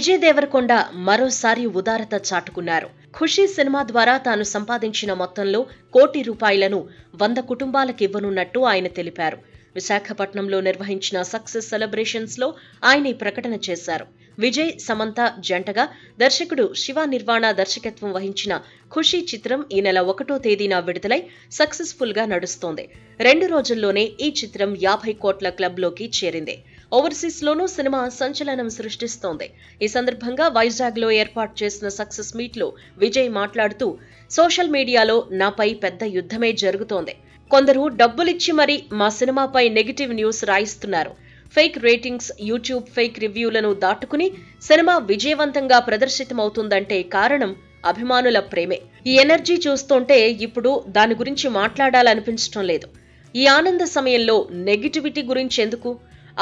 విజయ్ దేవరకొండ మరోసారి ఉదారత చాటుకున్నారు. ఖుషీ సినిమా ద్వారా తాను సంపాదించిన మొత్తంలో ₹1 కోటి 100 కుటుంబాలకు ఇవ్వనున్నట్టు ఆయన తెలిపారు. విశాఖపట్నంలో నిర్వహించిన సక్సెస్ సెలబ్రేషన్స్ లో ఆయన ఈ ప్రకటన చేశారు. విజయ్ సమంత జంటగా దర్శకుడు శివ నిర్వాణ దర్శకత్వం వహించిన ఖుషీ చిత్రం ఈ నెల 1వ తేదీన విడుదలై సక్సెస్ఫుల్ గా నడుస్తోంది. 2 రోజుల్లోనే ఈ చిత్రం 50 కోట్ల క్లబ్ లోకి చేరింది. ఓవర్సీస్ లోనూ సినిమా సంచలనం సృష్టిస్తోంది. ఈ సందర్భంగా వైజాగ్ లో ఏర్పాటు చేసిన సక్సెస్ మీట్ లో విజయ్ మాట్లాడుతూ, సోషల్ మీడియాలో నాపై పెద్ద యుద్ధమే జరుగుతోంది. కొందరు డబ్బులిచ్చి మరీ మా సినిమాపై నెగిటివ్ న్యూస్ రాయిస్తున్నారు. ఫేక్ రేటింగ్స్, యూట్యూబ్ ఫేక్ రివ్యూలను దాటుకుని సినిమా విజయవంతంగా ప్రదర్శితమవుతుందంటే కారణం అభిమానుల ప్రేమే. ఈ ఎనర్జీ చూస్తుంటే ఇప్పుడు దాని గురించి మాట్లాడాలనిపించడం లేదు. ఈ ఆనంద సమయంలో నెగిటివిటీ గురించి ఎందుకు?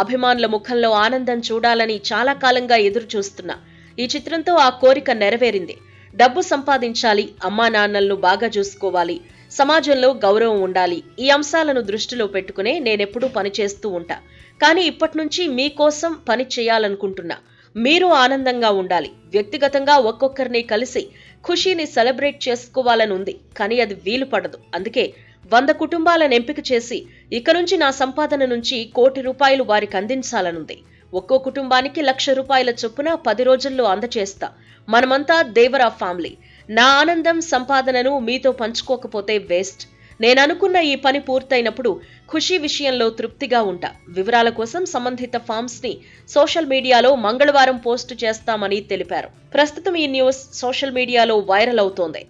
అభిమానుల ముఖంలో ఆనందం చూడాలని చాలా కాలంగా ఎదురు చూస్తున్నా. ఈ చిత్రంతో ఆ కోరిక నెరవేరింది. డబ్బు సంపాదించాలి, అమ్మా నాన్నలను బాగా చూసుకోవాలి, సమాజంలో గౌరవం ఉండాలి. ఈ అంశాలను దృష్టిలో పెట్టుకునే నేనెప్పుడూ పనిచేస్తూ ఉంటా. కానీ ఇప్పటినుంచి మీకోసం పని చేయాలనుకుంటున్నా. మీరు ఆనందంగా ఉండాలి. వ్యక్తిగతంగా ఒక్కొక్కరిని కలిసి ఖుషీని సెలబ్రేట్ చేసుకోవాలని ఉంది. కానీ అది వీలు పడదు. అందుకే 100 కుటుంబాలను ఎంపిక చేసి ఇక నుంచి నా సంపాదన నుంచి ₹1 కోటి వారికి అందించాలనుంది. ఒక్కో కుటుంబానికి ₹1,00,000 చొప్పున 10 రోజుల్లో అందచేస్తా. మనమంతా దేవరా ఫ్యామిలీ. నా ఆనందం, సంపాదనను మీతో పంచుకోకపోతే వేస్ట్. నేననుకున్న ఈ పని పూర్తయినప్పుడు ఖుషీ విషయంలో తృప్తిగా ఉంటా. వివరాల కోసం సంబంధిత ఫామ్స్ ని సోషల్ మీడియాలో మంగళవారం పోస్టు చేస్తామని తెలిపారు. ప్రస్తుతం ఈ న్యూస్ సోషల్ మీడియాలో వైరల్ అవుతోంది.